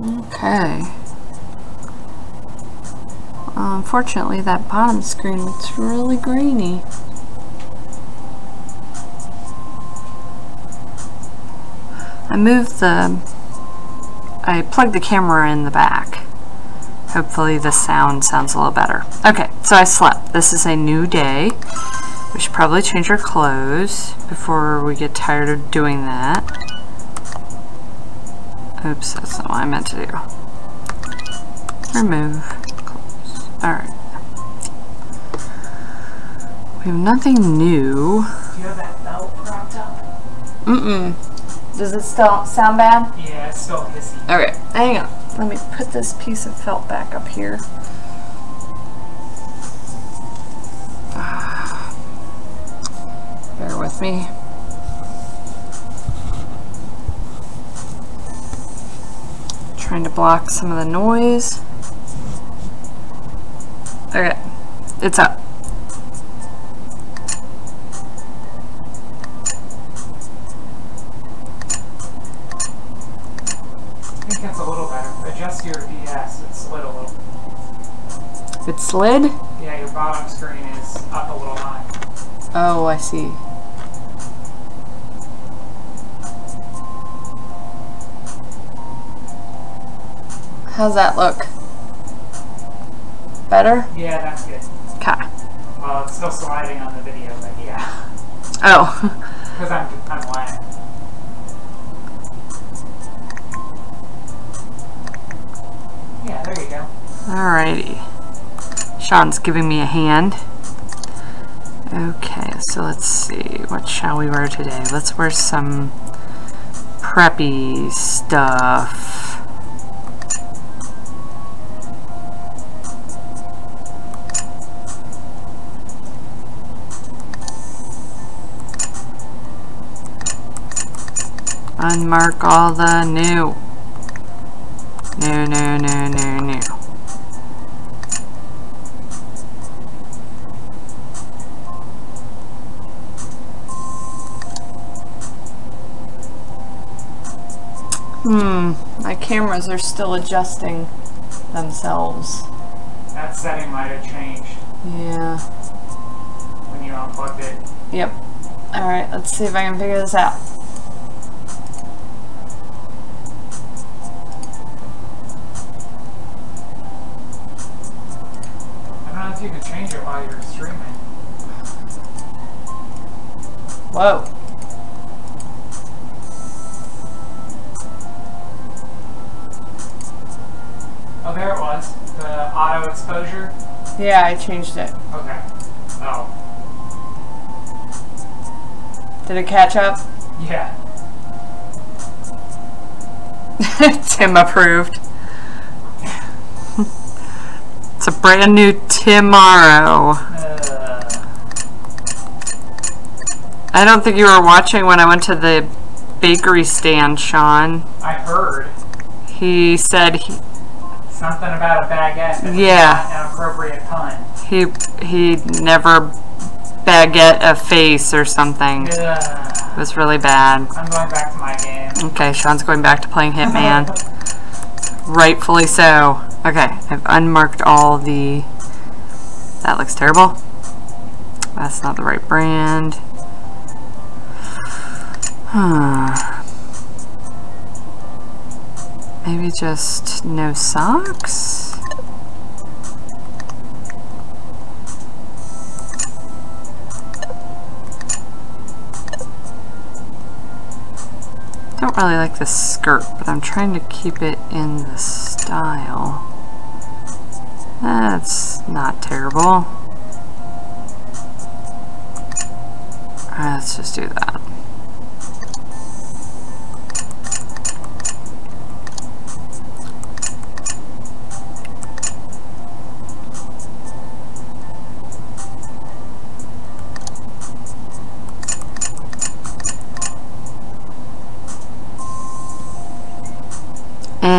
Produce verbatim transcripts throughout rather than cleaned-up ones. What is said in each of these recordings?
Okay. Um, unfortunately, that bottom screen looks really grainy. I moved the, I plugged the camera in the back. Hopefully the sound sounds a little better. Okay, so I slept. This is a new day. We should probably change our clothes before we get tired of doing that. Oops, that's not what I meant to do. Remove clothes. Alright. We have nothing new. Do you have that belt propped up? Mm-mm. Does it still sound bad? Yeah, it's still hissy. Okay, hang on. Let me put this piece of felt back up here. Bear with me. Trying to block some of the noise. Okay, it's up. It slid? Yeah, your bottom screen is up a little high. Oh, I see. How's that look? Better? Yeah, that's good. Okay. Well, it's still sliding on the video, but yeah. Oh. Because I'm, I'm lying. Yeah, there you go. Alrighty. Sean's giving me a hand. Okay, so let's see. What shall we wear today? Let's wear some preppy stuff. Unmark all the new. No, no, no, no, no. Hmm, my cameras are still adjusting themselves. That setting might have changed. Yeah. When you unplugged it. Yep. Alright, let's see if I can figure this out. I don't know if you can change it while you're streaming. Whoa. There it was, the auto exposure. Yeah, I changed it. Okay. Oh. Did it catch up? Yeah. Tim approved. It's a brand new tomorrow. Uh. I don't think you were watching when I went to the bakery stand, Sean. I heard. He said he... Something about a baguette. That yeah. Not an appropriate pun. He he never baguette a face or something. Yeah. It was really bad. I'm going back to my game. Okay, Sean's going back to playing Hitman. Rightfully so. Okay, I've unmarked all the. That looks terrible. That's not the right brand. Huh. Maybe just no socks? Don't really like this skirt, but I'm trying to keep it in the style. That's not terrible. Alright, let's just do that.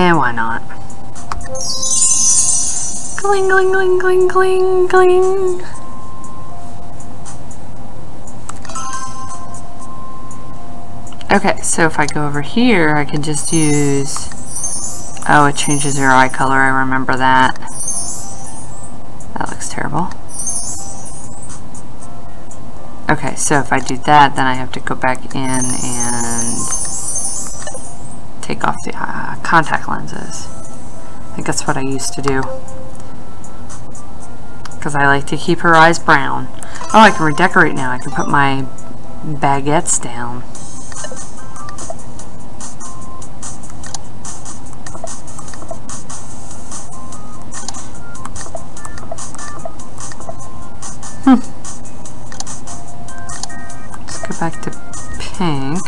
Why not? Gling, gling, gling, gling, gling, gling. Okay, so if I go over here, I can just use Oh, it changes your eye color, I remember that. That looks terrible. Okay, so if I do that, then I have to go back in and take off the uh, contact lenses. I think that's what I used to do, because I like to keep her eyes brown. Oh, I can redecorate now. I can put my baguettes down. Hmm. Let's go back to pink.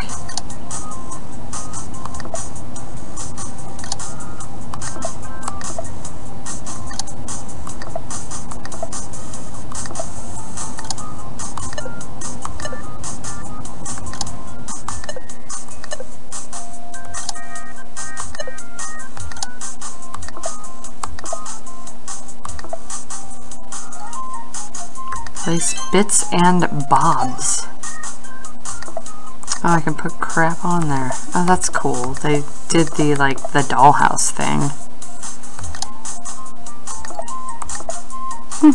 Bits and bobs. Oh, I can put crap on there. Oh, that's cool. They did the, like, the dollhouse thing. Hmm.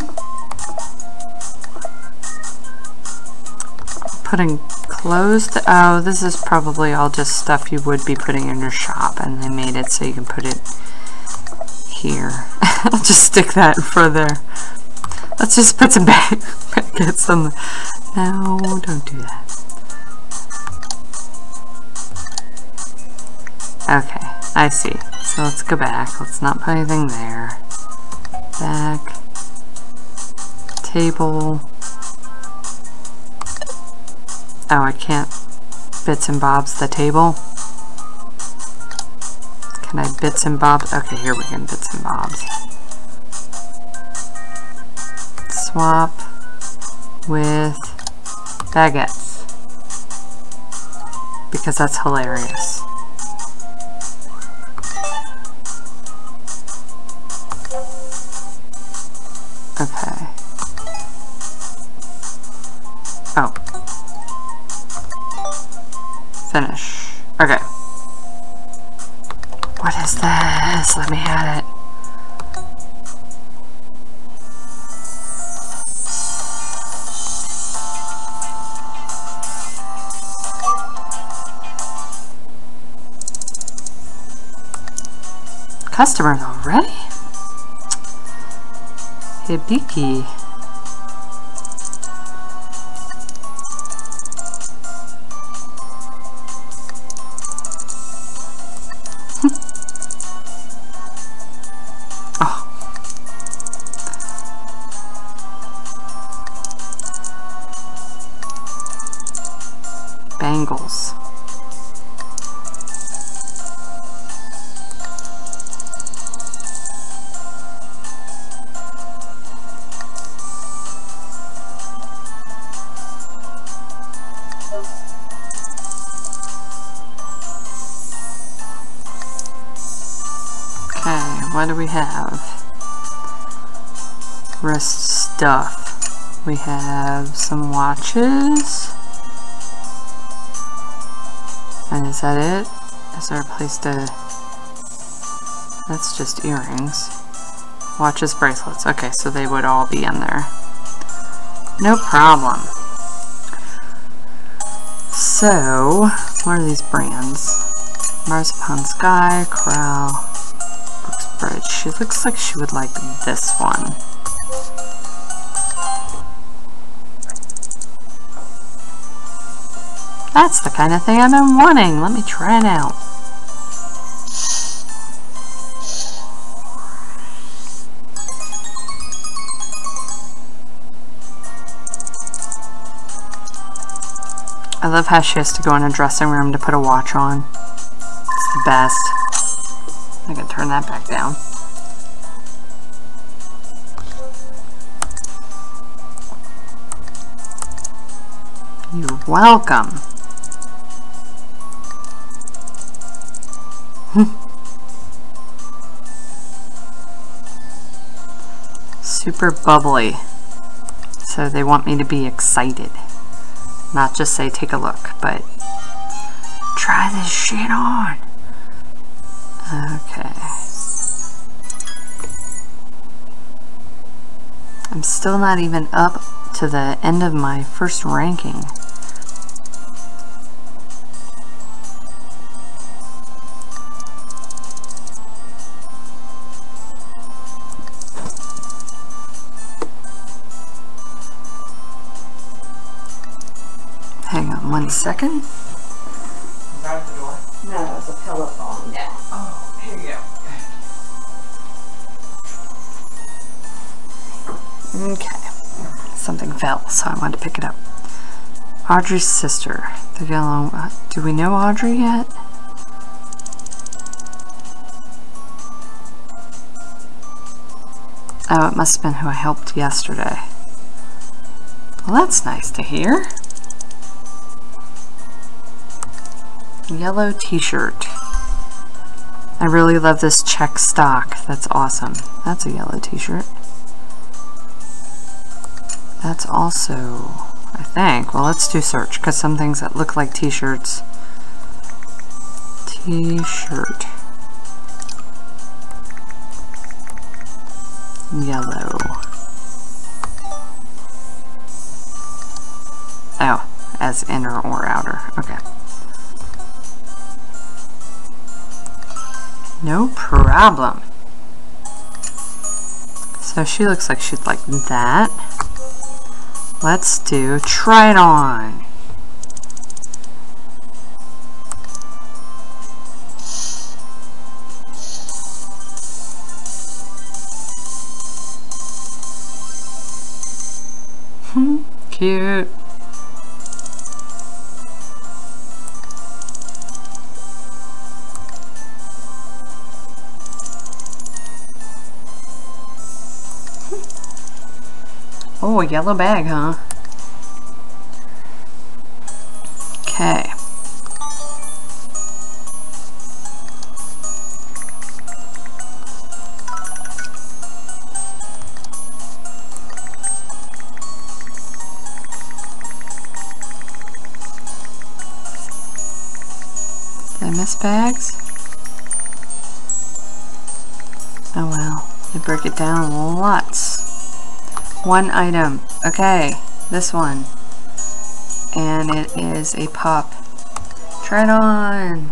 Putting clothes. To, oh, this is probably all just stuff you would be putting in your shop, and they made it so you can put it here. I'll just stick that further. Let's just put some bag baguettes on the... No, don't do that. Okay, I see. So let's go back. Let's not put anything there. Back. Table. Oh, I can't bits and bobs the table. Can I bits and bobs? Okay, here we can bits and bobs. Swap with baguettes, because that's hilarious. Okay. Oh. Finish. Okay. What is this? Let me have it. Customers already? Hibiki. Oh. Bangles. What do we have? Wrist stuff. We have some watches. And is that it? Is there a place to... That's just earrings. Watches, bracelets. Okay, so they would all be in there. No problem. So, what are these brands? Mars Upon Sky, Corral... She looks like she would like this one. That's the kind of thing I've been wanting. Let me try it out. I love how she has to go in a dressing room to put a watch on. It's the best. I can turn that back down. You're welcome. Super bubbly. So they want me to be excited. Not just say take a look, but try this shit on. Okay. still not even up to the end of my first ranking. Hang on one second. Is that the door? No, it's a pillow phone. No. Oh, here you go. Okay, something fell, so I wanted to pick it up. Audrey's sister, the yellow. Uh, do we know Audrey yet? Oh, it must have been who I helped yesterday. Well, that's nice to hear. Yellow t-shirt. I really love this check stock. That's awesome. That's a yellow t-shirt. That's also, I think, well, let's do search, because some things that look like t-shirts. T-shirt. Yellow. Oh, as inner or outer. Okay. No problem. So she looks like she'd like that. Let's do try it on. Hmm, cute. Oh, a yellow bag, huh? Okay. Did I miss bags? Oh well, they break it down lots. One item. Okay, this one. And it is a pop. Try it on!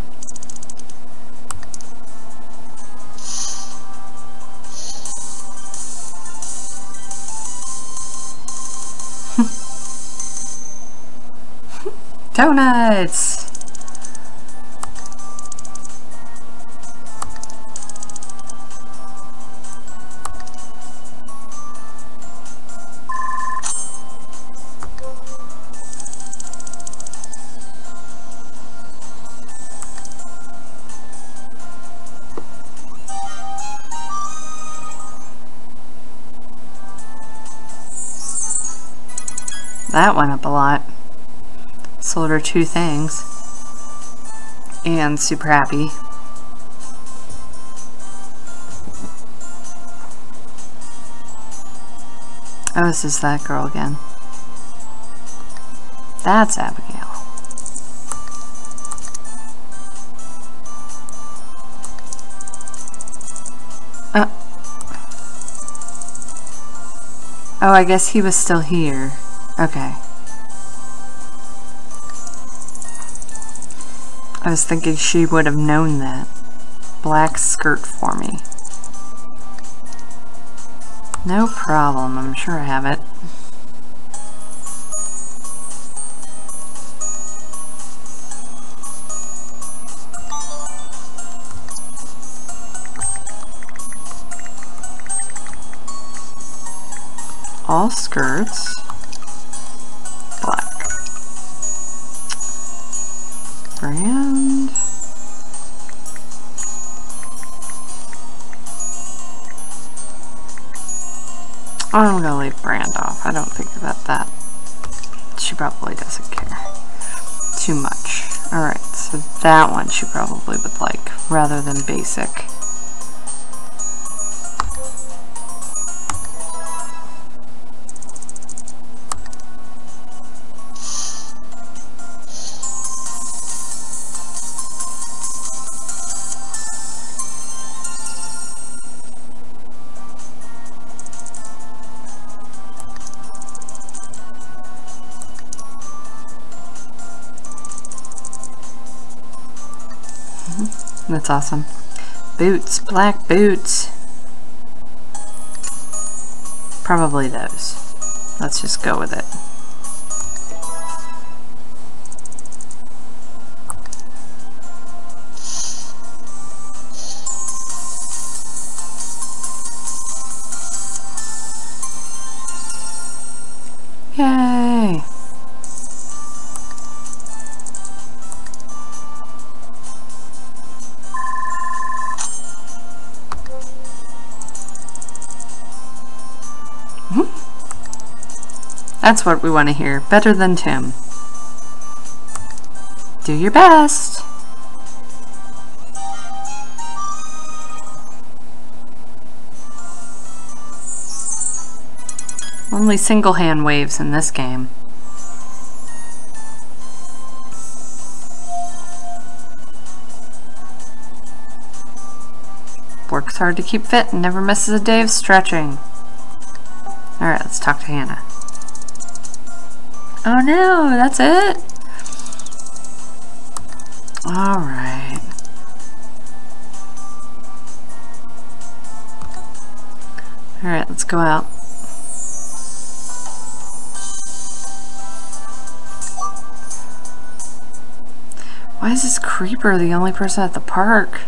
Donuts! That went up a lot. Sold her two things. And super happy. Oh, this is that girl again. That's Abigail. Uh. Oh, I guess he was still here. Okay. I was thinking she would have known that. Black skirt for me. No problem, I'm sure I have it. All skirts. Brand. I'm gonna leave brand off. I don't think about that. She probably doesn't care too much. Alright, so that one she probably would like rather than basic. That's awesome. Boots, black boots. Probably those. Let's just go with it. Yay! That's what we want to hear. Better than Tim. Do your best. Only single hand waves in this game. Works hard to keep fit and never misses a day of stretching. Alright, let's talk to Hannah. Oh no, that's it? Alright. Alright, let's go out. Why is this creeper the only person at the park?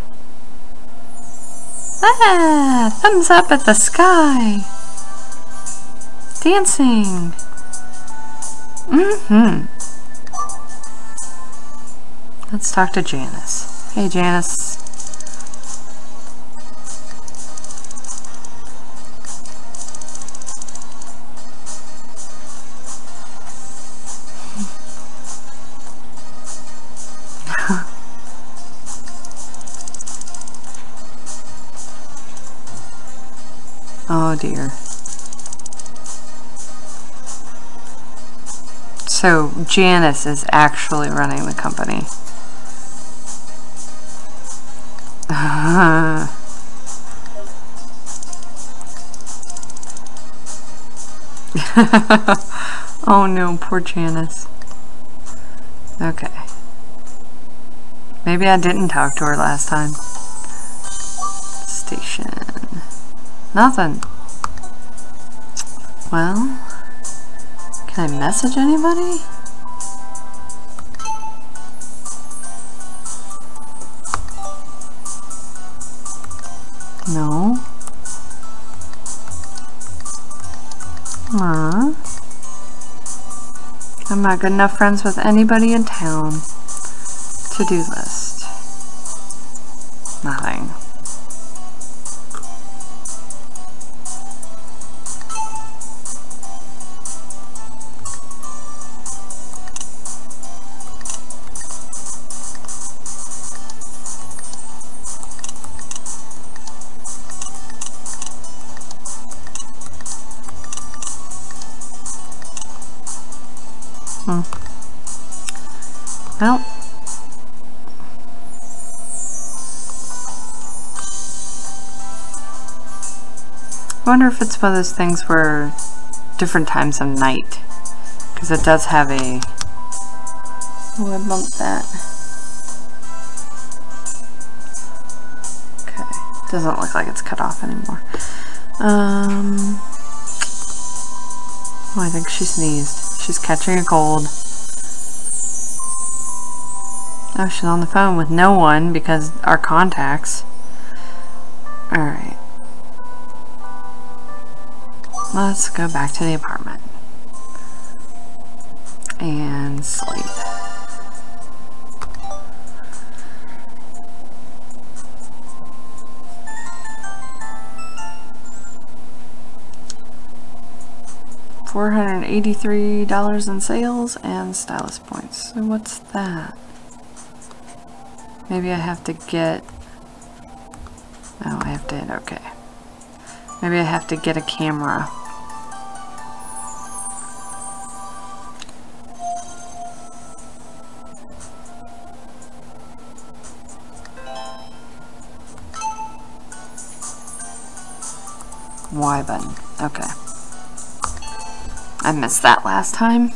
Ah! Thumbs up at the sky! Dancing! Mm-hmm. Let's talk to Janice. Hey, Janice. Oh, dear. So Janice is actually running the company. Uh, oh no, poor Janice. Okay. Maybe I didn't talk to her last time. Station. Nothing. Well. Can I message anybody? No. Aww. I'm not good enough friends with anybody in town. To-do list. Nothing. Hmm. Well. I wonder if it's one of those things where different times of night. Because it does have a... Oh, I bumped that. Okay. Doesn't look like it's cut off anymore. Um... Oh, I think she sneezed. She's catching a cold. Oh, she's on the phone with no one because our contacts. Alright. Let's go back to the apartment. And sleep. four hundred eighty-three dollars in sales and stylus points. So what's that? Maybe I have to get... Oh, I have to hit okay. Maybe I have to get a camera. Y button. Okay. I missed that last time.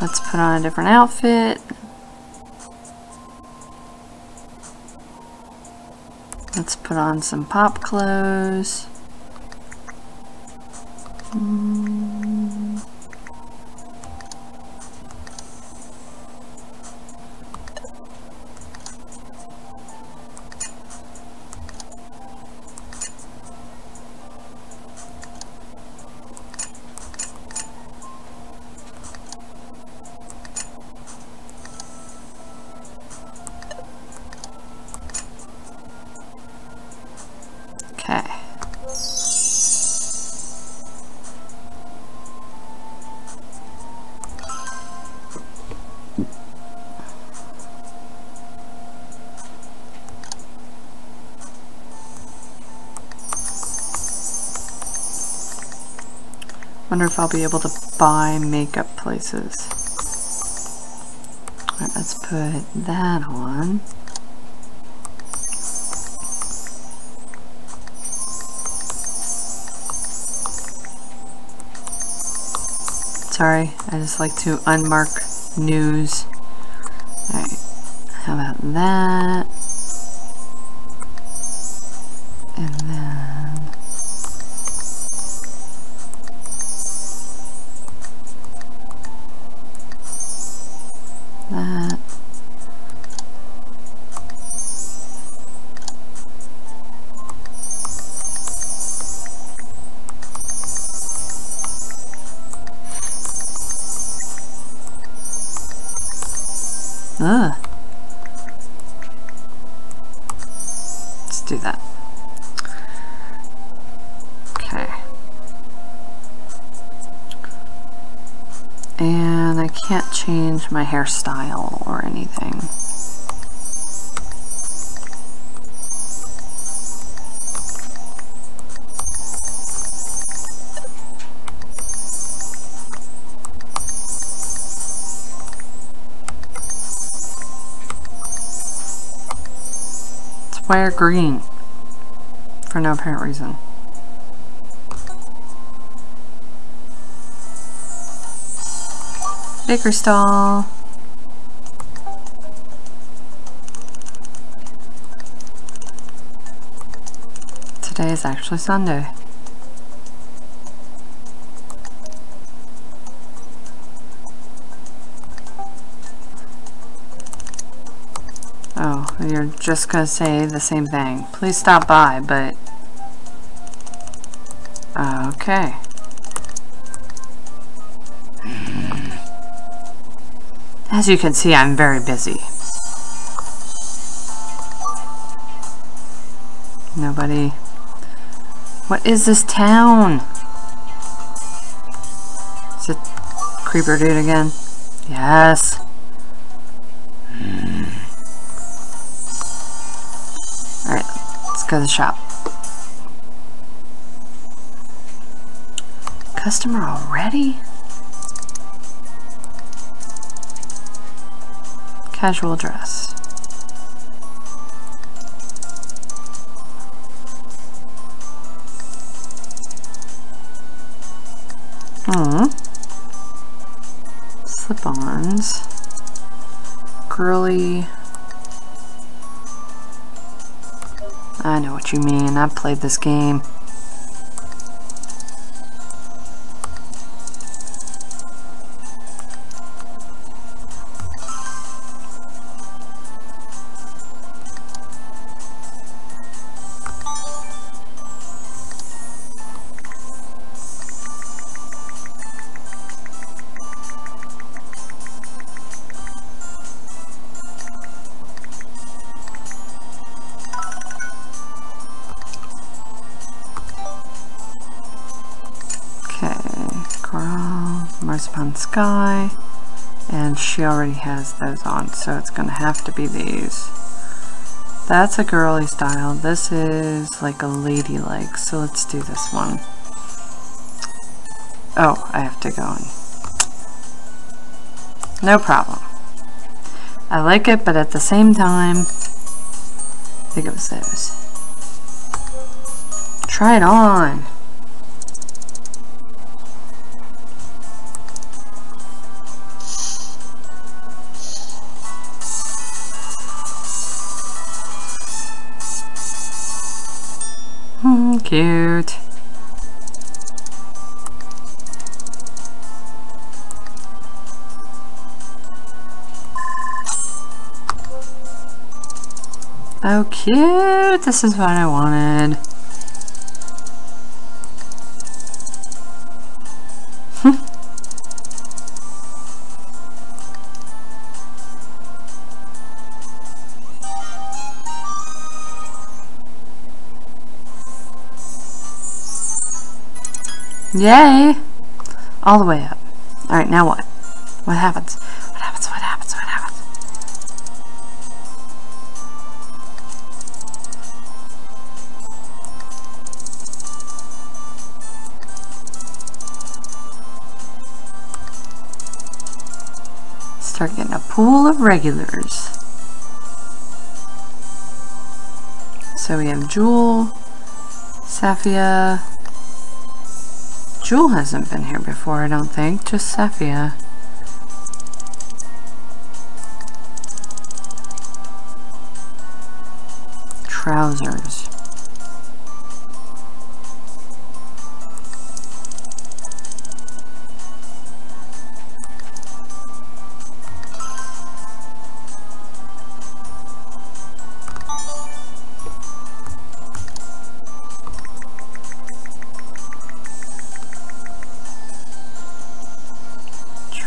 Let's put on a different outfit. Let's put on some pop clothes. Mm. Wonder if I'll be able to buy makeup places. All right, let's put that on. Sorry, I just like to unmark news. All right, how about that? And then that. Ugh. Let's do that. Okay. And I can't change my hairstyle or anything. Let's wear green for no apparent reason. Baker stall. Today is actually Sunday. Oh, you're just gonna say the same thing. Please stop by, but okay. As you can see, I'm very busy. Nobody. What is this town? Is it creeper dude again? Yes. Mm. Alright, let's go to the shop. Customer already? Casual dress. Mm. Slip-ons. Girly. I know what you mean. I've played this game. Upon sky, and she already has those on, so it's gonna have to be these. That's a girly style. This is like a ladylike, so let's do this one. Oh, I have to go in. No problem. I like it, but at the same time, I think it was those. Try it on. Mm, cute. Oh, cute! This is what I wanted. Yay! All the way up. Alright, now what? What happens? What happens? What happens? What happens? Start getting a pool of regulars. So we have Jewel, Safia. Jewel hasn't been here before, I don't think, just Safia. Trousers.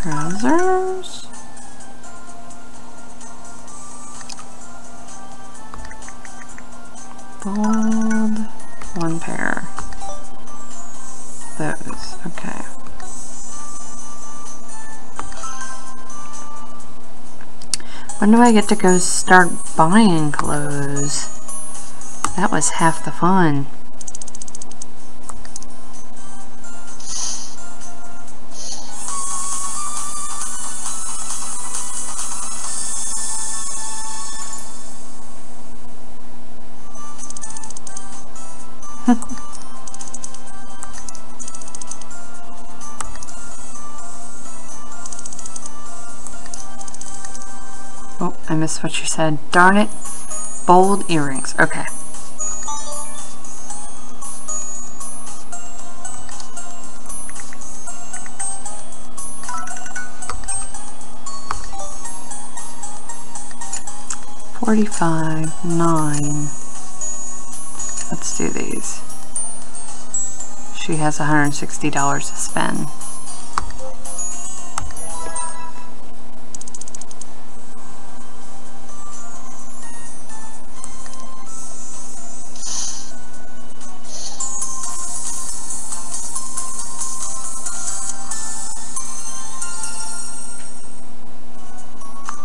Trousers. Bold. One pair. Those. Okay. When do I get to go start buying clothes? That was half the fun. Oh, I missed what she said. Darn it. Bold earrings. Okay. Forty-five, nine. Let's do these. She has one hundred sixty dollars to spend.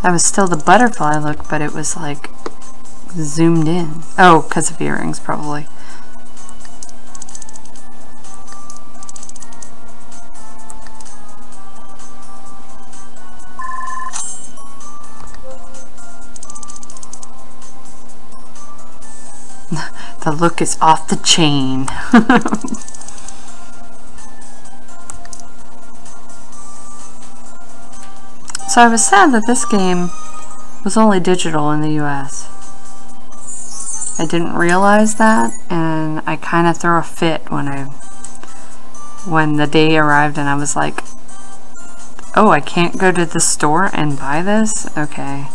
I was still the butterfly look, but it was like zoomed in. Oh, because of earrings, probably. The look is off the chain. So I was sad that this game was only digital in the U S I didn't realize that, and I kind of threw a fit when I when the day arrived and I was like, oh, I can't go to the store and buy this? Okay.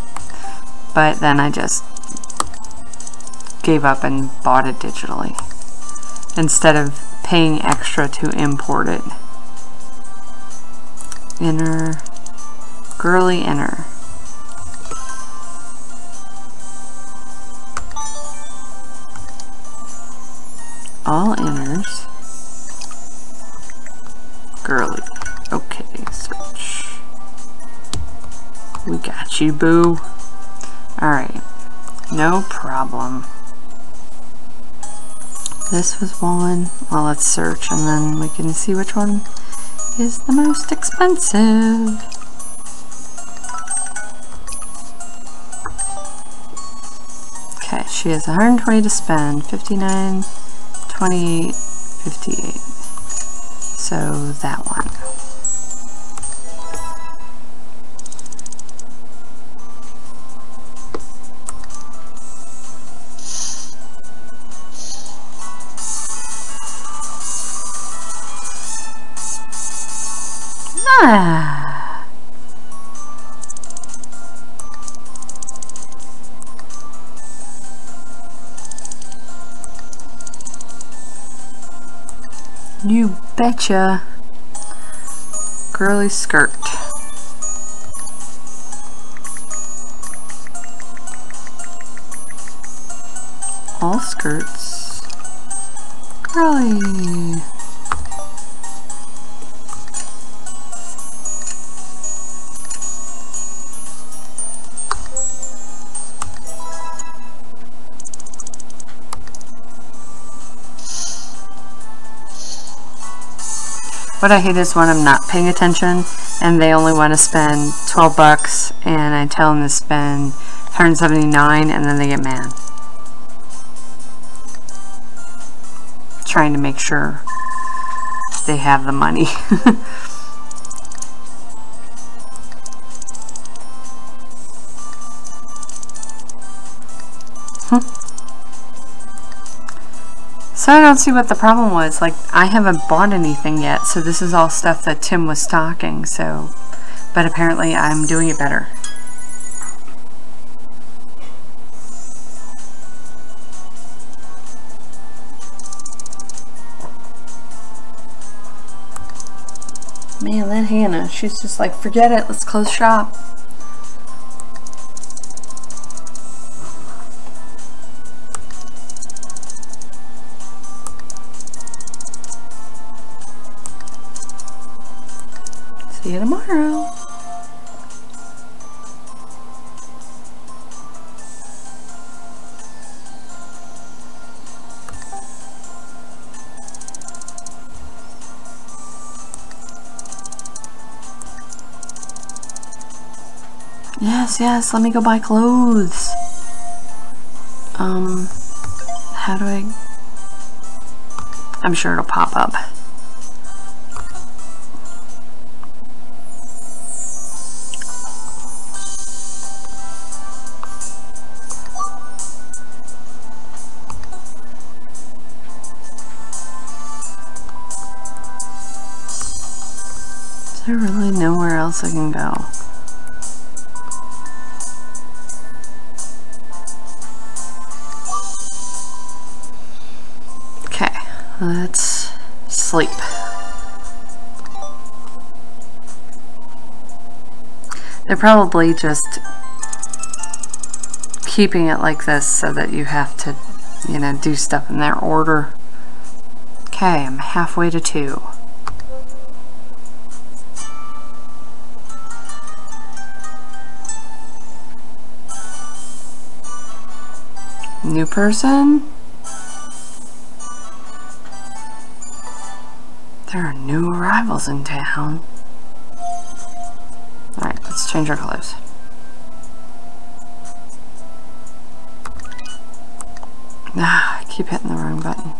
But then I just gave up and bought it digitally instead of paying extra to import it. Inner... Girly inner. All inners. Girly. Okay, search. We got you, boo. Alright. No problem. This was one. Well, let's search and then we can see which one is the most expensive. She has one hundred twenty to spend, fifty-nine, twenty-eight, fifty-eight. So that one. Ah. You betcha. Girly skirt. All skirts. Girly. What I hate is when I'm not paying attention and they only want to spend twelve bucks and I tell them to spend one hundred seventy-nine and then they get mad. Trying to make sure they have the money. So I don't see what the problem was. Like, I haven't bought anything yet, so this is all stuff that Tim was stocking, so... But apparently I'm doing it better. Man, that Hannah, she's just like, forget it, let's close shop. See you tomorrow. Yes, yes, let me go buy clothes. Um, how do I... I'm sure it'll pop up. Is there really nowhere else I can go? Okay, let's sleep. They're probably just keeping it like this so that you have to, you know, do stuff in their order. Okay, I'm halfway to two. New person? There are new arrivals in town. Alright, let's change our clothes. Ah, I keep hitting the wrong button.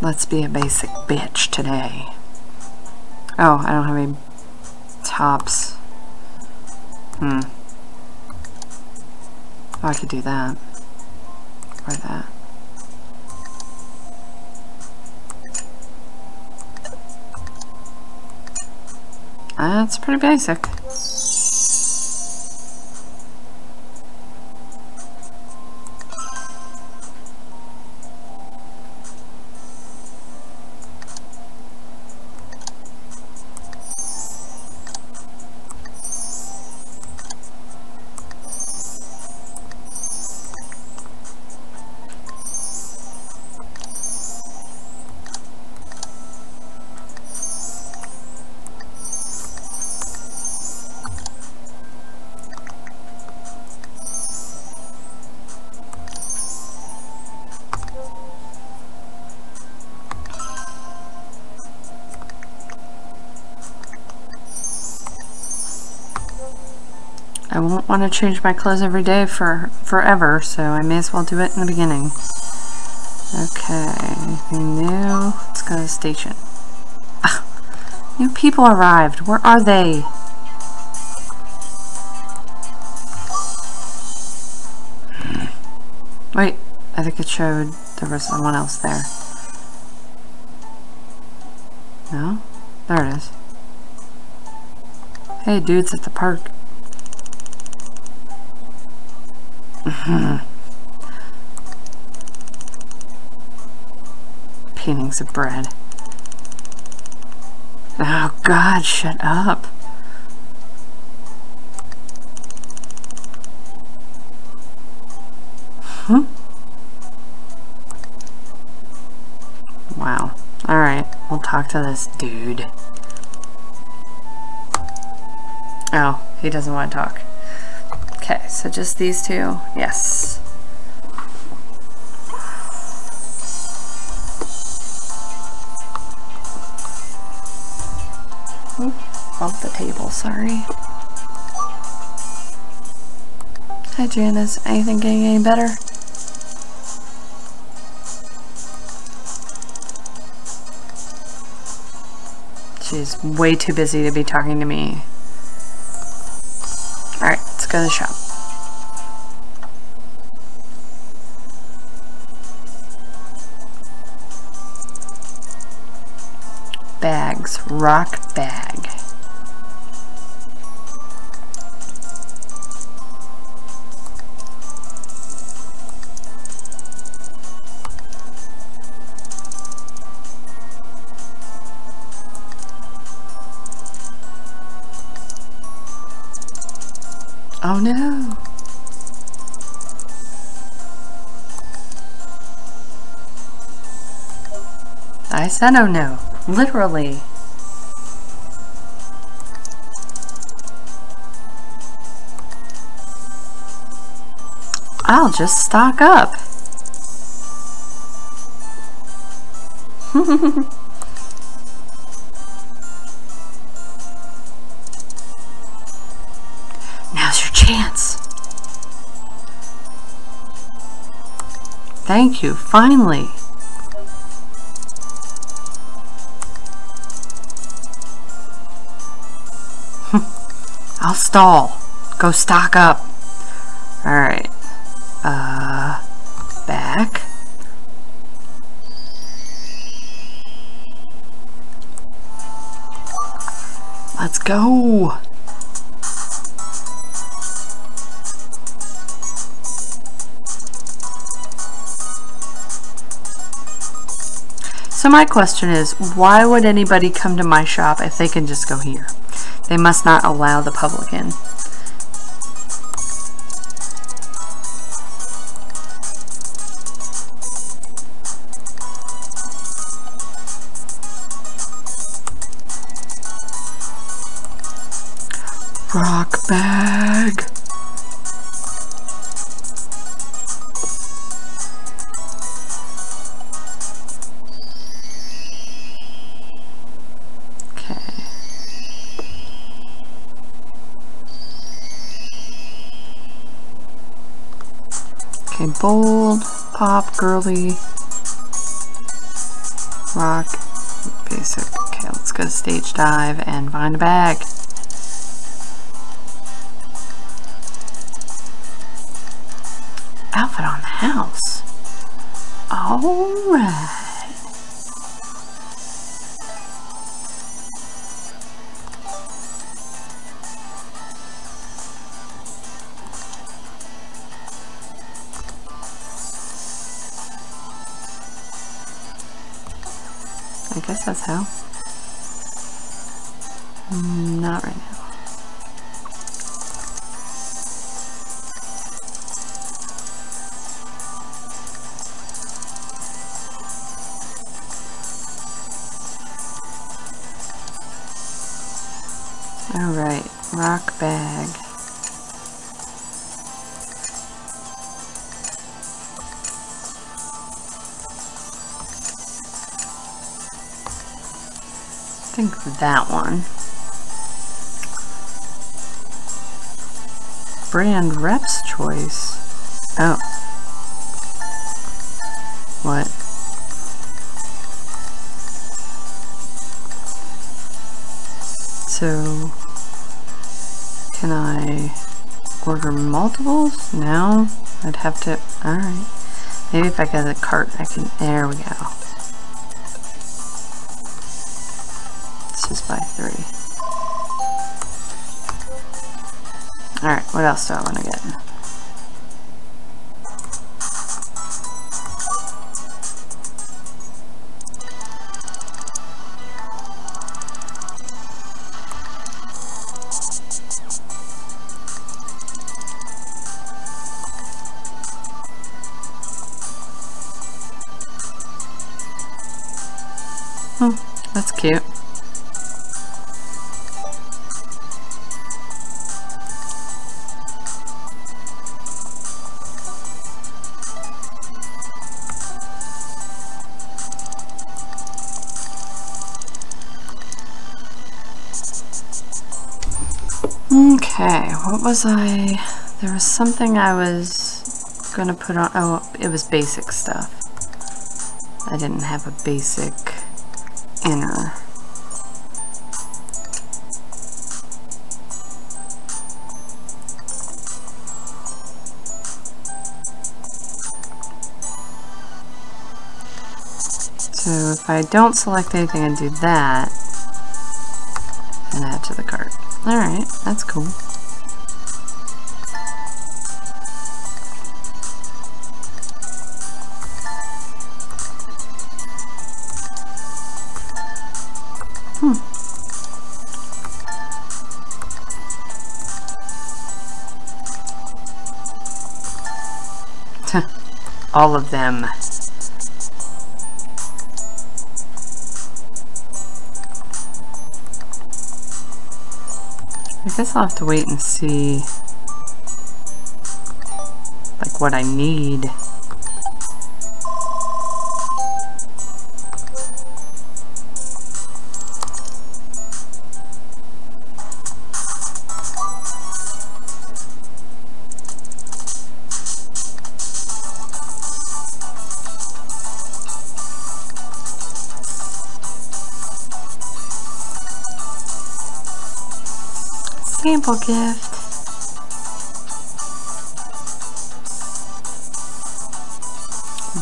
Let's be a basic bitch today. Oh, I don't have any tops. Hmm. Oh, I could do that. Or that. That's pretty basic. I won't want to change my clothes every day for forever, so I may as well do it in the beginning. Okay, anything new? Let's go to the station. Ah, new people arrived. Where are they? Wait, I think it showed there was someone else there. No? There it is. Hey, dudes at the park. Paintings of bread. Oh God, shut up. Hmm? Wow. Alright, we'll talk to this dude. Oh, he doesn't want to talk. Okay, so just these two. Yes. Oop, bumped the table, sorry. Hi Janice, anything getting any better? She's way too busy to be talking to me. Alright, let's go to the shop. Bags. Rock bag. Oh no. I said oh no. Literally. I'll just stock up. Now's your chance. Thank you, finally. I'll stall. Go stock up. Alright. Uh, back. Let's go. So my question is, why would anybody come to my shop if they can just go here? They must not allow the public in. Rock bag. Okay. Okay, bold, pop, girly, rock, basic. Okay, let's go to stage dive and find a bag. Outfit on the house. All right. I guess that's how. Not right now. Alright, rock bag. I think that one. Brand rep's choice. Oh. What? So, can I order multiples? No, I'd have to, alright. Maybe if I got a cart, I can. There we go. Let's just buy three. Alright, what else do I want to get? Hmm, that's cute. Okay, what was I? There was something I was gonna put on. Oh, it was basic stuff. I didn't have a basic inner. So if I don't select anything and do that, and add to the cart. Alright, that's cool. Hmm. All of them. I guess I'll have to wait and see like what I need. Sample gift.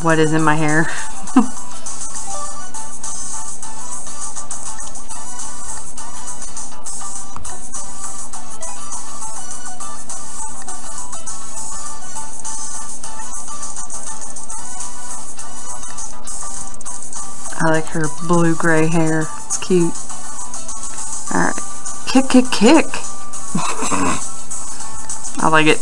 What is in my hair? I like her blue-gray hair. It's cute. Alright. Kick, kick, kick. I like it.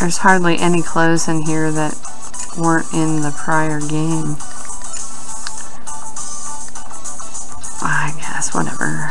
There's hardly any clothes in here that weren't in the prior game. I guess, whatever.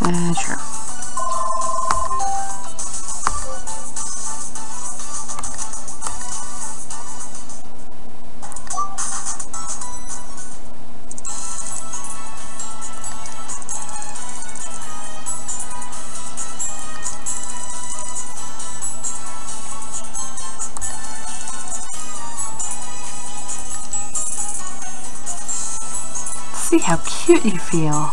Uh, sure. See how cute you feel.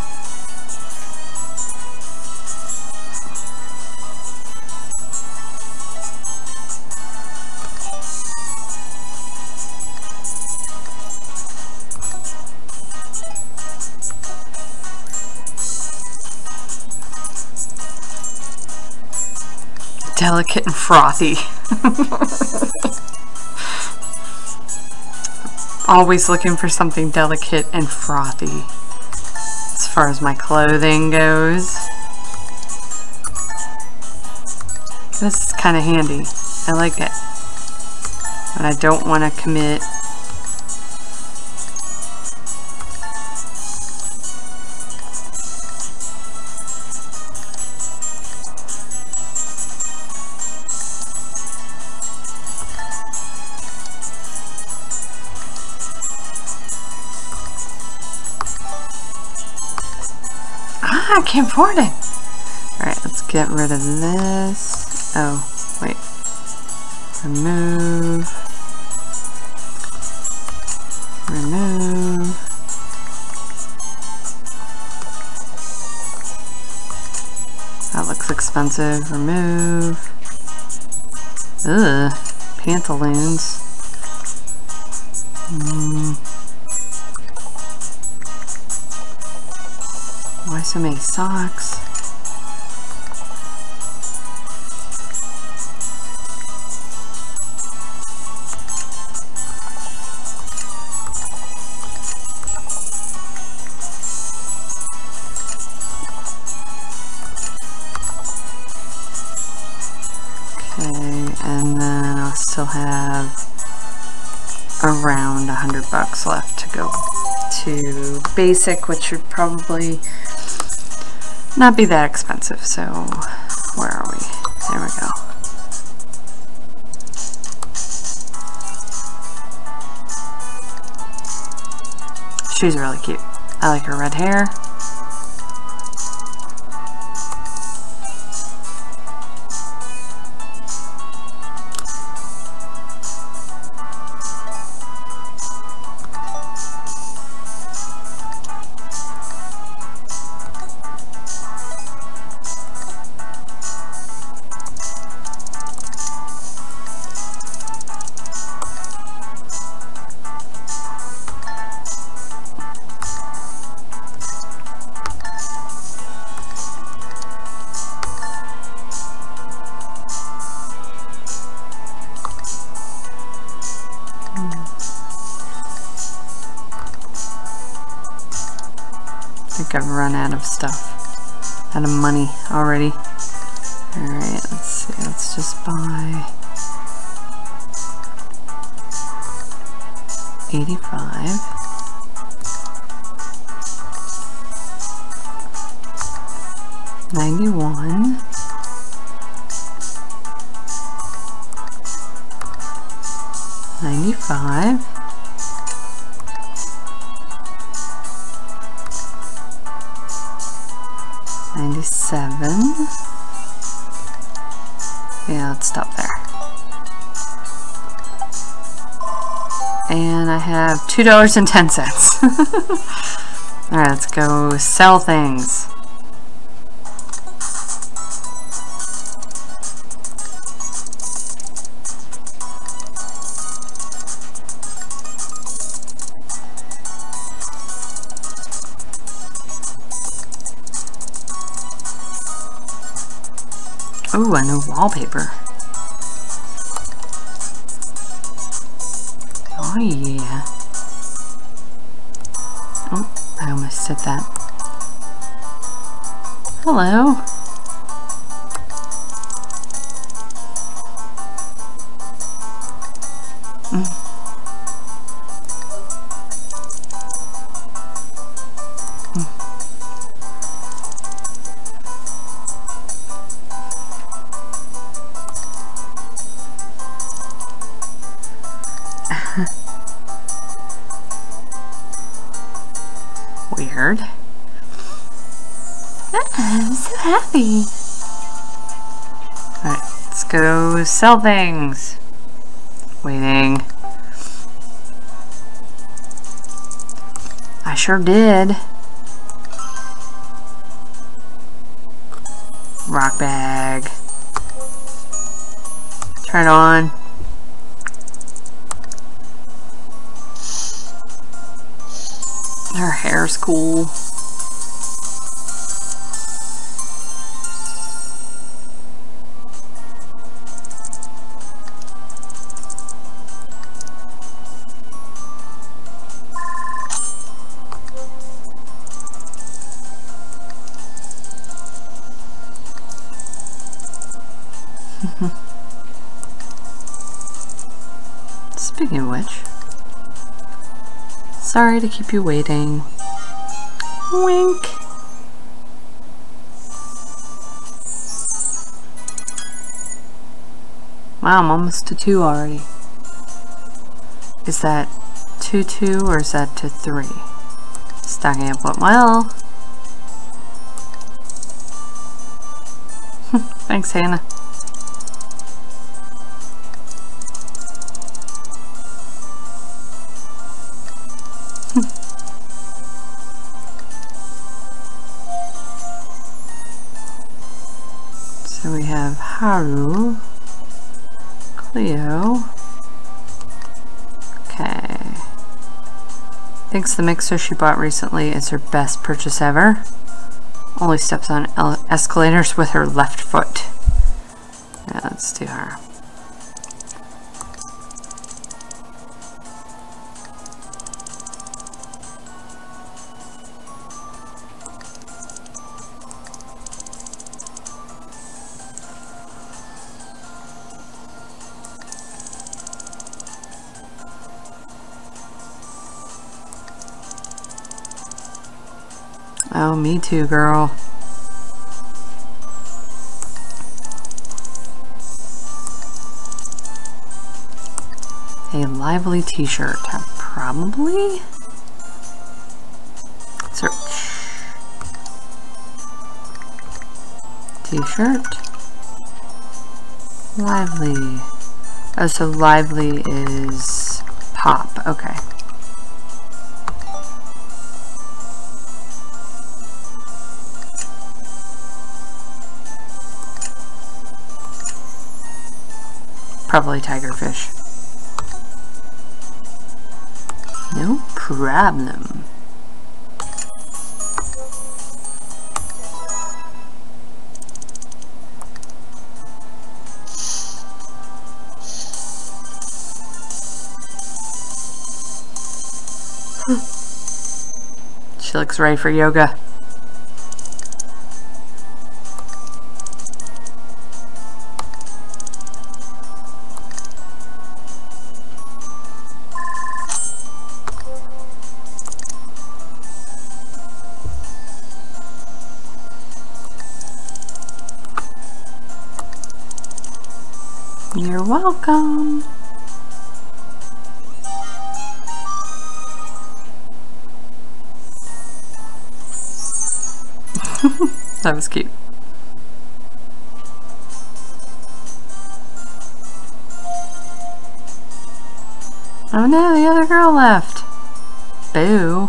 Delicate and frothy. always looking for something delicate and frothy as far as my clothing goes. This is kind of handy. I like it. But I don't want to commit. Ah, I can't afford it. Alright, let's get rid of this. Oh, wait. Remove. Remove. That looks expensive. Remove. Ugh. Pantaloons. Mm. Why so many socks? Around a hundred bucks left to go to basic, which should probably not be that expensive. So where are we? There we go. She's really cute. I like her red hair. I think I've run out of stuff, out of money already. Alright, let's see, let's just buy eighty-five. ninety-one. ninety-five. ninety-seven. Yeah, let's stop there. And I have two dollars and ten cents. Alright, let's go sell things. Ooh, a new wallpaper. Oh yeah. Oh, I almost said that. Hello. Mm. Weird. I'm so happy. Alright, let's go sell things. Waiting. I sure did. Rock bag. Turn on. Her hair's cool. Speaking of which, sorry to keep you waiting. Wink. Wow, I'm almost to two already. Is that two two or is that to three? Stacking up what well. Thanks, Hannah. So we have Haru, Cleo. Okay. Thinks the mixer she bought recently is her best purchase ever. Only steps on escalators with her left foot. Yeah, let's do her. Oh, me too, girl. A lively t-shirt, probably? Search. T-shirt. Lively. Oh, so lively is pop, okay. Probably tigerfish. No problem. She looks ready for yoga. You're welcome. That was cute. Oh no, the other girl left. Boo.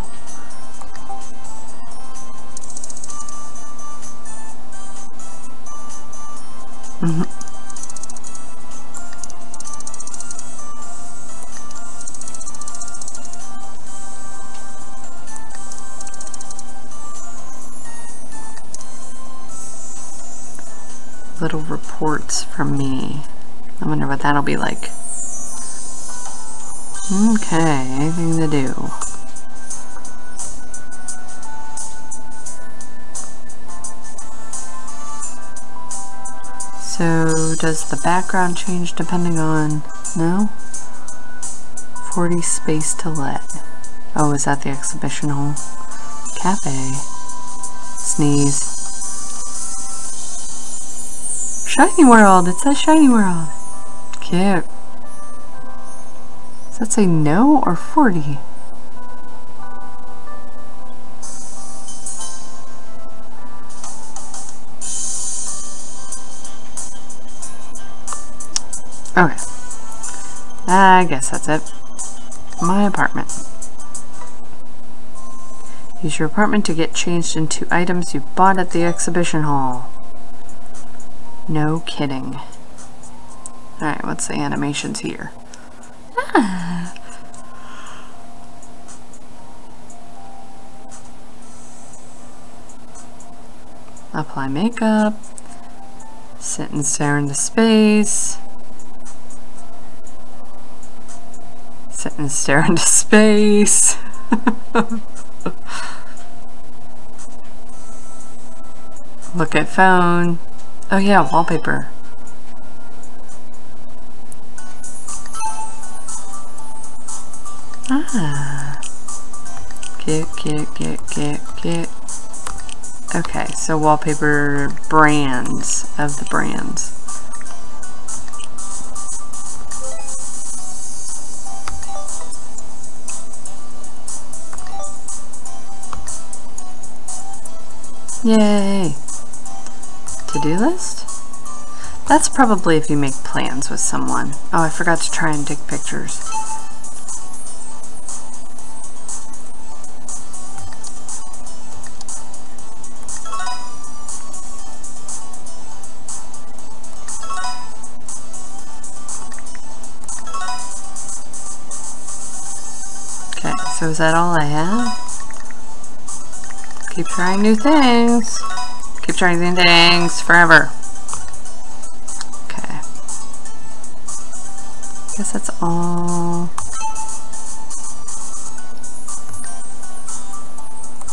Mm-hmm. Little reports from me. I wonder what that'll be like. Okay, anything to do. So, does the background change depending on... no? forty space to let. Oh, is that the exhibition hall? Cafe. Sneeze. Shiny World! It says Shiny World! Cute. Does that say no or forty? Okay. I guess that's it. My apartment. Use your apartment to get changed into items you bought at the exhibition hall. No kidding. Alright, what's the animations here? Ah. Apply makeup. Sit and stare into space. Sit and stare into space. Look at phone. Oh yeah, wallpaper. Ah. Cute, cute, cute, cute, cute. Okay, so wallpaper brands of the brands. Yay! To-do list? That's probably if you make plans with someone. Oh, I forgot to try and take pictures. Okay, so is that all I have? Keep trying new things. Keep trying new things forever. Okay. I guess that's all.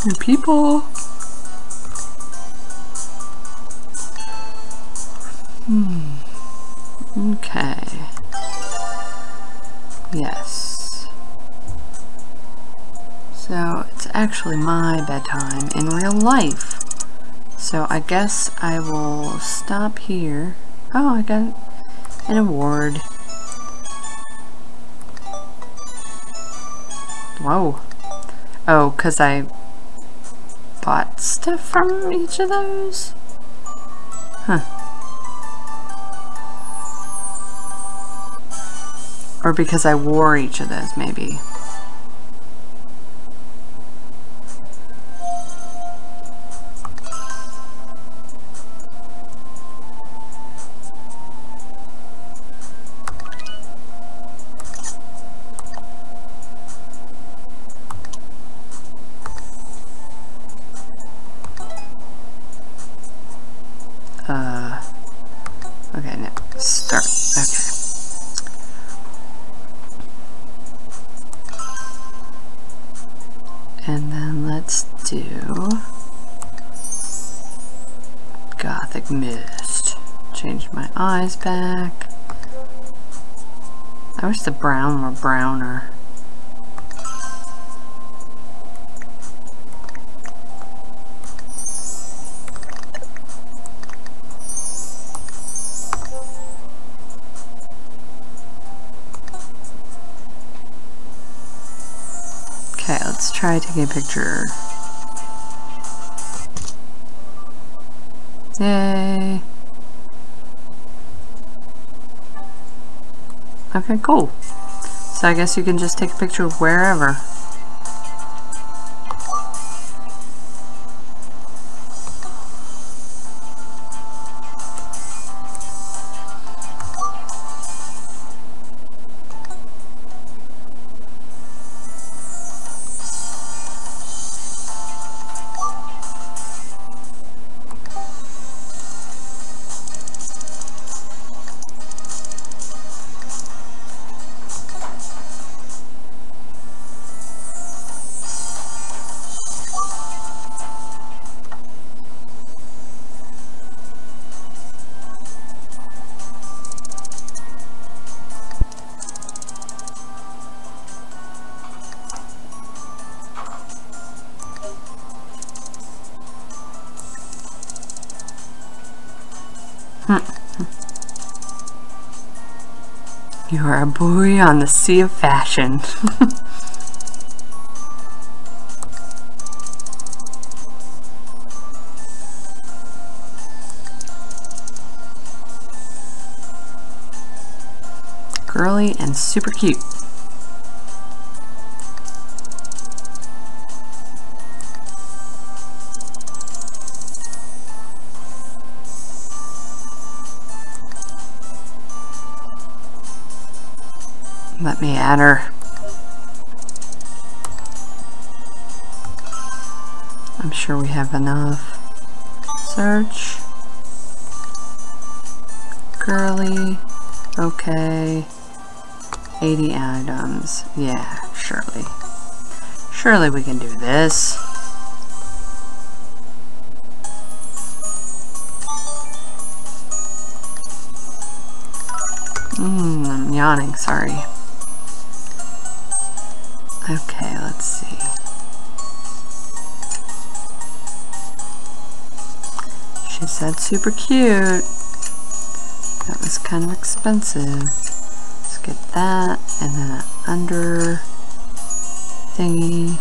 New people. Hmm. Okay. Yes. So it's actually my bedtime in real life. So I guess I will stop here. Oh, I got an award. Whoa. Oh, because I bought stuff from each of those? Huh. Or because I wore each of those, maybe. Uh, okay, now start. Okay. And then let's do Gothic Mist. Change my eyes back. I wish the brown were browner. Okay, let's try taking a picture. Yay! Okay, cool. So I guess you can just take a picture of wherever. You are a buoy on the sea of fashion. Girly and super cute. Let me add her. I'm sure we have enough. Search. Girly. Okay. eighty items. Yeah, surely. Surely we can do this. Mmm, I'm yawning, sorry. Okay, let's see. She said super cute. That was kind of expensive. Let's get that and then an under thingy.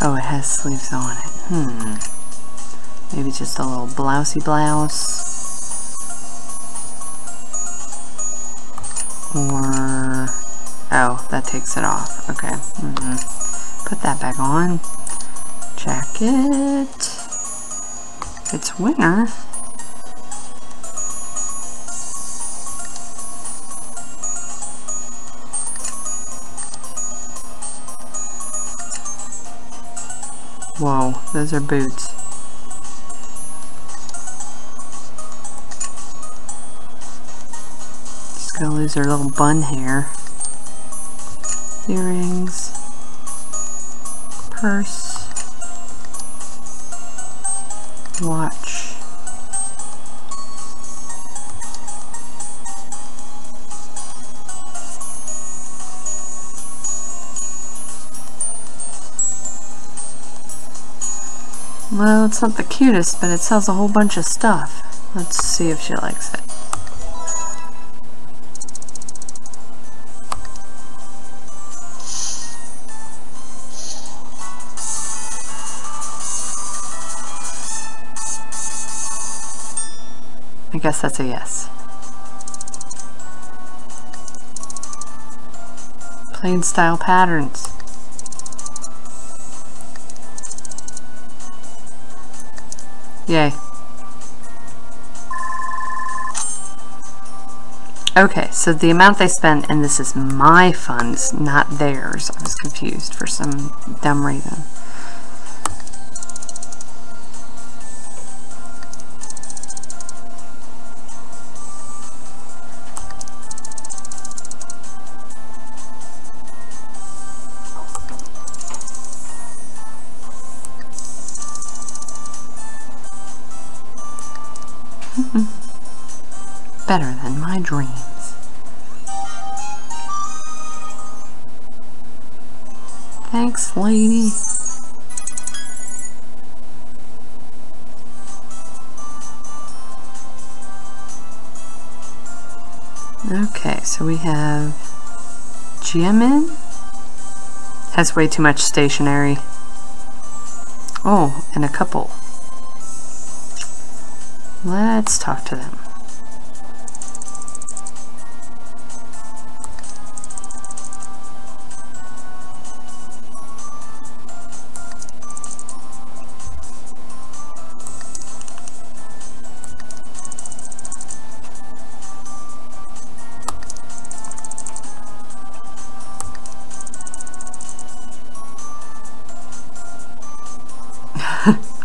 Oh, it has sleeves on it. Hmm. Maybe just a little blousey blouse. Or, oh, that takes it off. Okay. Mm-hmm. Put that back on. Jacket. It's winter. Whoa, those are boots. Gonna lose her little bun hair. Earrings. Purse. Watch. Well, it's not the cutest, but it sells a whole bunch of stuff. Let's see if she likes it. I guess that's a yes. Plain style patterns. Yay. Okay, so the amount they spent, and this is my funds, not theirs. I was confused for some dumb reason. Better than my dreams. Thanks, lady. Okay, so we have Jimin. Has way too much stationery. Oh, and a couple. Let's talk to them.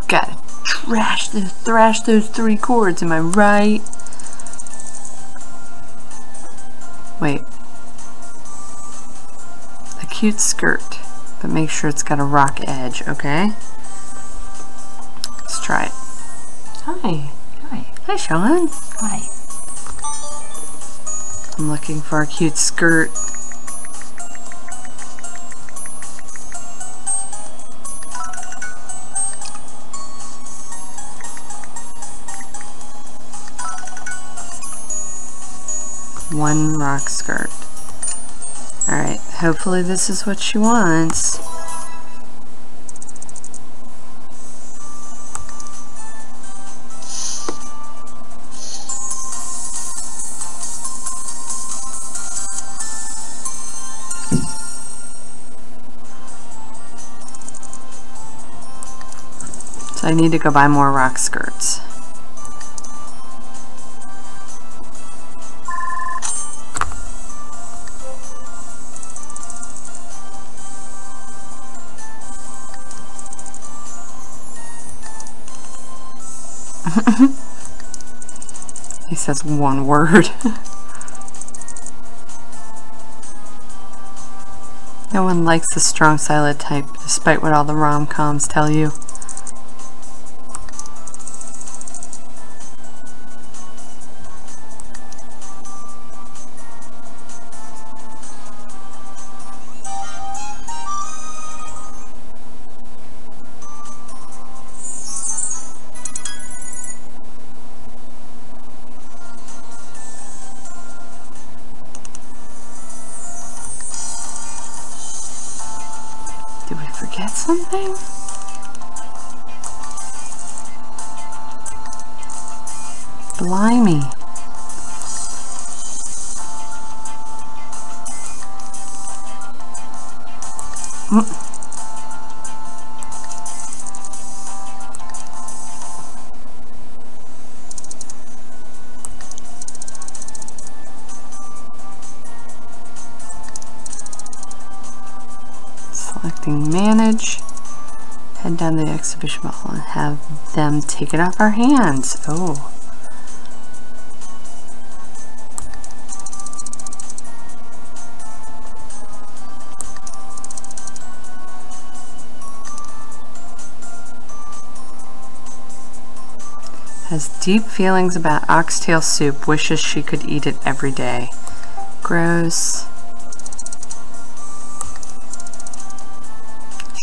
Gotta trash those, thrash those three chords, am I right? Wait. A cute skirt, but make sure it's got a rock edge, okay? Let's try it. Hi. Hi. Hi, Sean. Hi. I'm looking for a cute skirt. One rock skirt. Alright, hopefully this is what she wants. So I need to go buy more rock skirts. He says one word. No one likes the strong silent type, despite what all the rom-coms tell you. forget something? Blimey. Mm. Manage, head down to the exhibition hall and have them take it off our hands. Oh. Has deep feelings about oxtail soup, wishes she could eat it every day. Gross.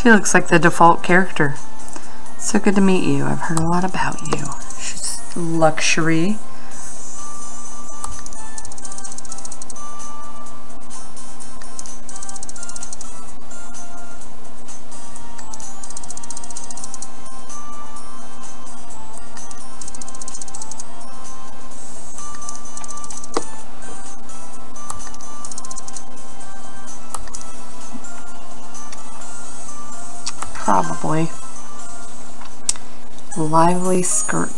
She looks like the default character. So good to meet you. I've heard a lot about you. She's luxury. Probably. Lively skirt.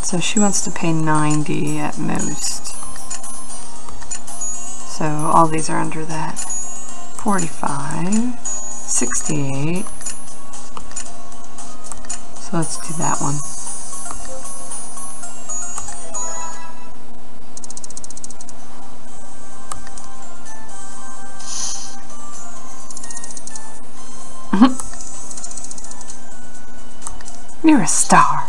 So she wants to pay ninety at most. So all these are under that. forty-five, sixty-eight, so let's do that one. You're a star.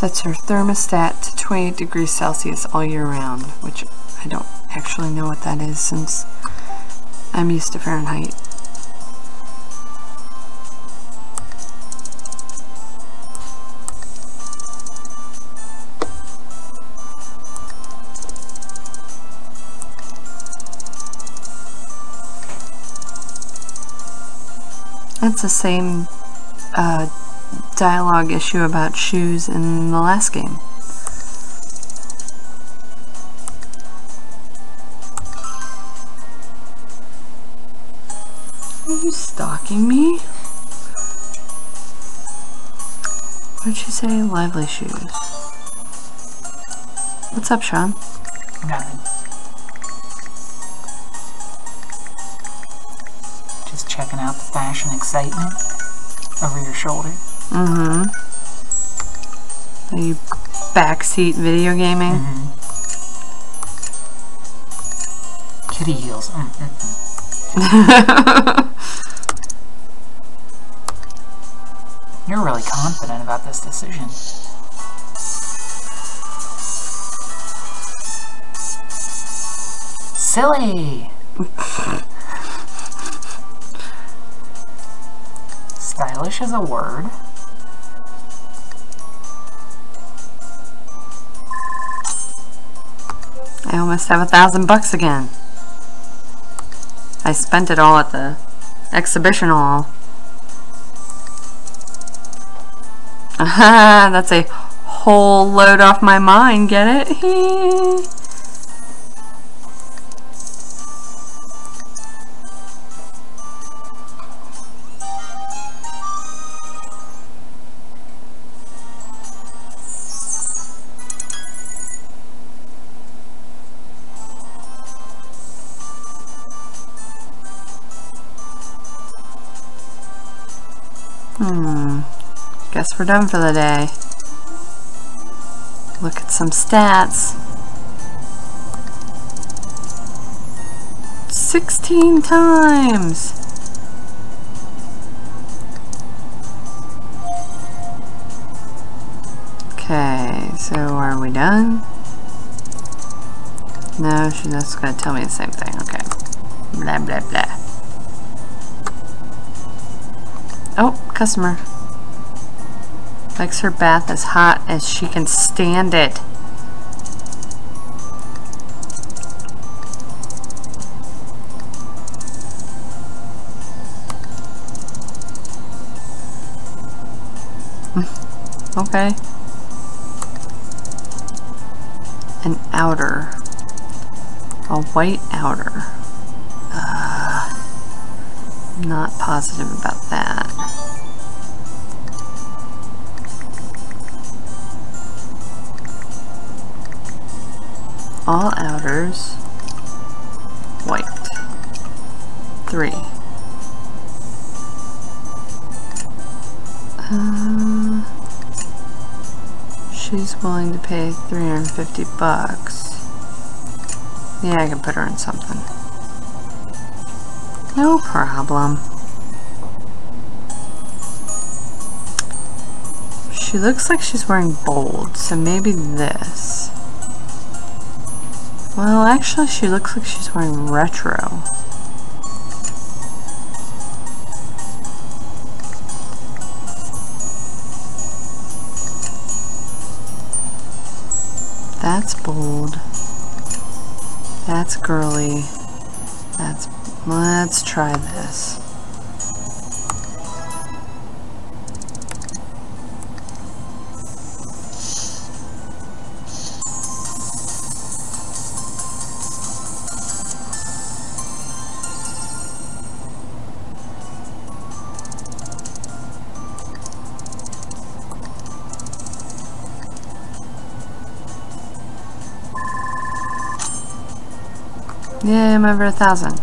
Sets her thermostat to twenty-eight degrees Celsius all year round, which I don't actually know what that is since I'm used to Fahrenheit. That's the same uh, dialogue issue about shoes in the last game. Are you stalking me? What did she say? Lively shoes. What's up, Sean? Nothing. Just checking out the fashion excitement over your shoulder. Mm-hmm. Are you backseat video gaming? Mm-hmm. Kitty heels. Mm-hmm. You're really confident about this decision. Silly! Stylish is a word. I almost have a thousand bucks again. I spent it all at the exhibition hall. Aha, that's a whole load off my mind, get it? Hmm. Guess we're done for the day. Look at some stats. Sixteen times. Okay, so are we done? No, she's just gonna tell me the same thing. Okay. Blah blah blah. Oh, customer. Likes her bath as hot as she can stand it. Okay. An outer. A white outer. Uh, not positive about that. All outers, white, three. Uh, she's willing to pay three hundred fifty bucks. Yeah, I can put her in something. No problem. She looks like she's wearing bold, so maybe this. Well, actually, she looks like she's wearing retro. That's bold. That's girly. That's... Let's try this. Yeah, I'm over a thousand.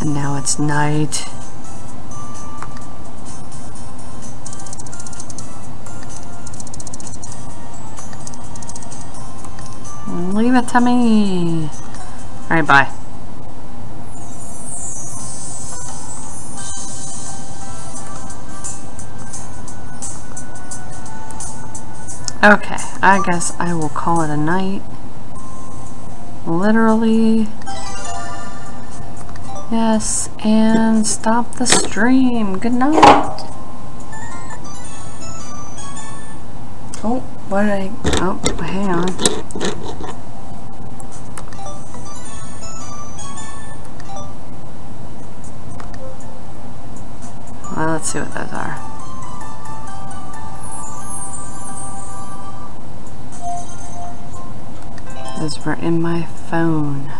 And now it's night. Leave it to me. Alright, bye. Okay, I guess I will call it a night. Literally. Yes, and stop the stream. Good night. Oh, what did I... Oh, hang on. Well, let's see what those are. Those were in my phone.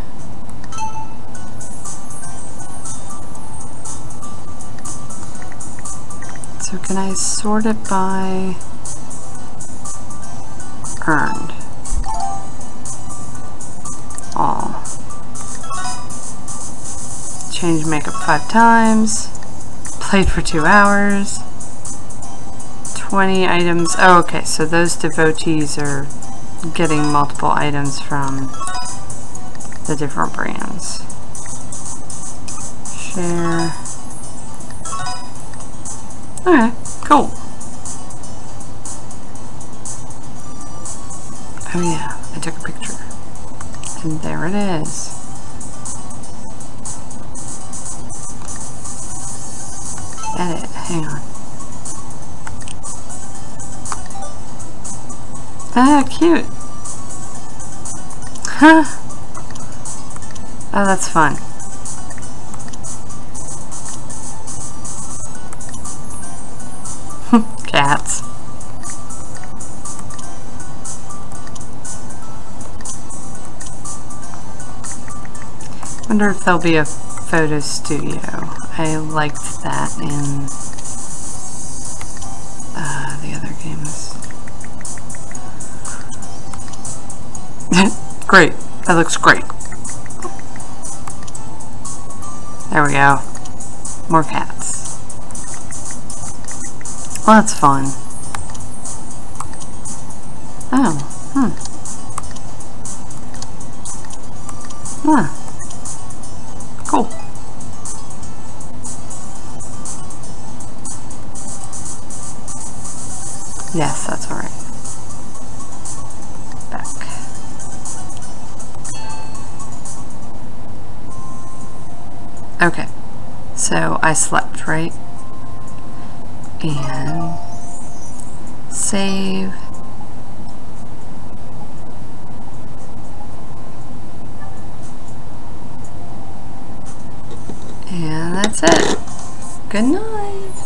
So can I sort it by earned? All. Change makeup five times. Played for two hours, twenty items. Oh, okay, so those devotees are getting multiple items from the different brands. Share. Okay, cool. Oh yeah, I took a picture. And there it is. Edit, hang on. Ah, cute. Huh. Oh, that's fun. Cats. wonder if there'll be a photo studio. I liked that in uh, the other games. Great. That looks great. There we go. More cats. Well, that's fun. Oh. Hmm. Huh. Cool. Yes, that's alright. Back. Okay, so I slept, right? And save. And that's it. Good night.